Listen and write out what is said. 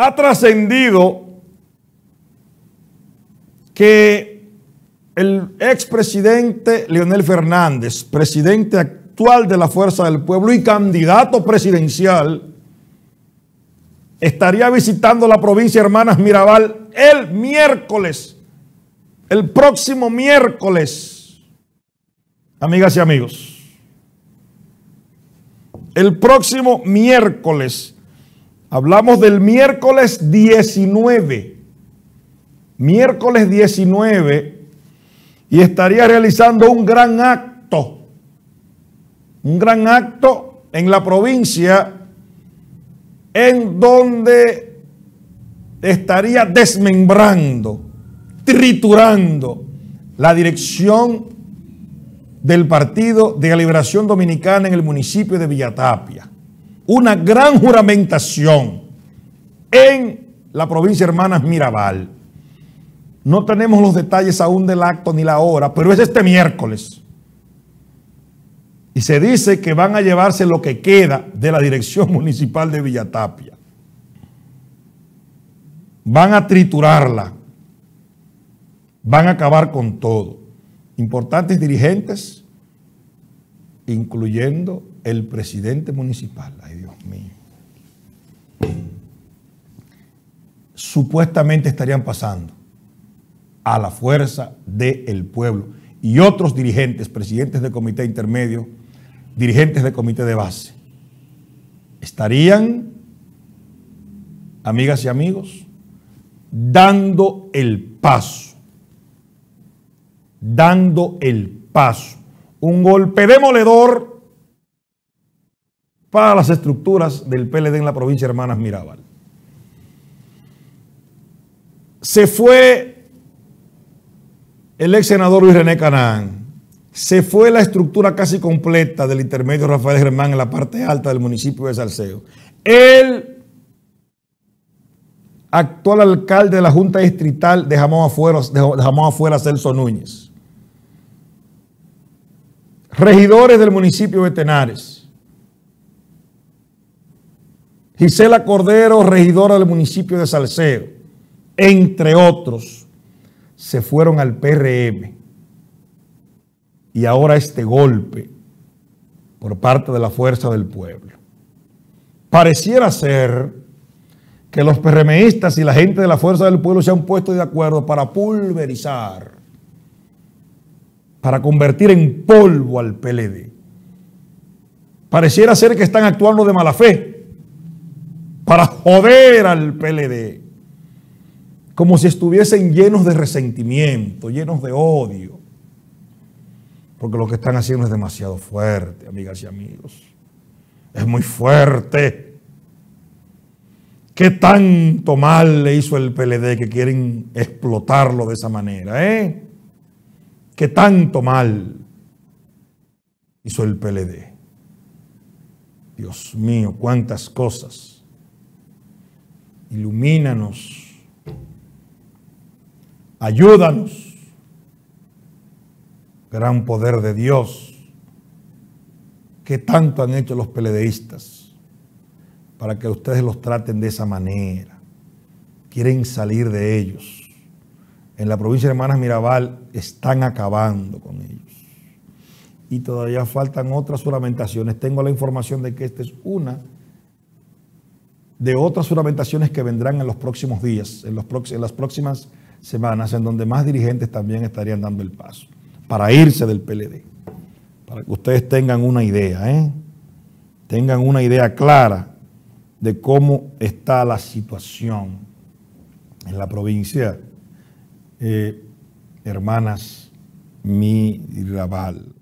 ha trascendido que el expresidente Leonel Fernández, presidente actual de la Fuerza del Pueblo y candidato presidencial, estaría visitando la provincia de Hermanas Mirabal el miércoles, el próximo miércoles, amigas y amigos. El próximo miércoles, hablamos del miércoles 19, y estaría realizando un gran acto en la provincia, en donde estaría desmembrando, triturando la dirección del Partido de la Liberación Dominicana en el municipio de Villa Tapia. Una gran juramentación en la provincia de Hermanas Mirabal. No tenemos los detalles aún del acto ni la hora, pero es este miércoles. Y se dice que van a llevarse lo que queda de la dirección municipal de Villa Tapia. Van a triturarla. Van a acabar con todo. Importantes dirigentes, incluyendo el presidente municipal. Ay, Dios mío. Supuestamente estarían pasando a la Fuerza del Pueblo y otros dirigentes, presidentes de comité intermedio, dirigentes de comité de base. Estarían, amigas y amigos, dando el paso. Dando el paso, un golpe demoledor para las estructuras del PLD en la provincia de Hermanas Mirabal. Se fue el ex senador Luis René Canaán, se fue la estructura casi completa del intermedio Rafael Germán en la parte alta del municipio de Salcedo. El actual alcalde de la Junta Distrital de Jamao afuera, Celso Núñez. Regidores del municipio de Tenares. Gisela Cordero, regidora del municipio de Salcedo, entre otros, se fueron al PRM. Y ahora este golpe por parte de la Fuerza del Pueblo. Pareciera ser que los PRMistas y la gente de la Fuerza del Pueblo se han puesto de acuerdo para pulverizar, para convertir en polvo al PLD. Pareciera ser que están actuando de mala fe, para joder al PLD, como si estuviesen llenos de resentimiento, llenos de odio, porque lo que están haciendo es demasiado fuerte, amigas y amigos. Es muy fuerte. ¿Qué tanto mal le hizo el PLD que quieren explotarlo de esa manera, eh? ¿Qué tanto mal hizo el PLD? Dios mío, cuántas cosas. Ilumínanos. Ayúdanos. Gran poder de Dios. ¿Qué tanto han hecho los PLDistas para que ustedes los traten de esa manera? Quieren salir de ellos. En la provincia de Hermanas Mirabal están acabando con ellos. Y todavía faltan otras juramentaciones. Tengo la información de que esta es una de otras juramentaciones que vendrán en los próximos días, en las próximas semanas, en donde más dirigentes también estarían dando el paso para irse del PLD. Para que ustedes tengan una idea, tengan una idea clara de cómo está la situación en la provincia Hermanas Mirabal.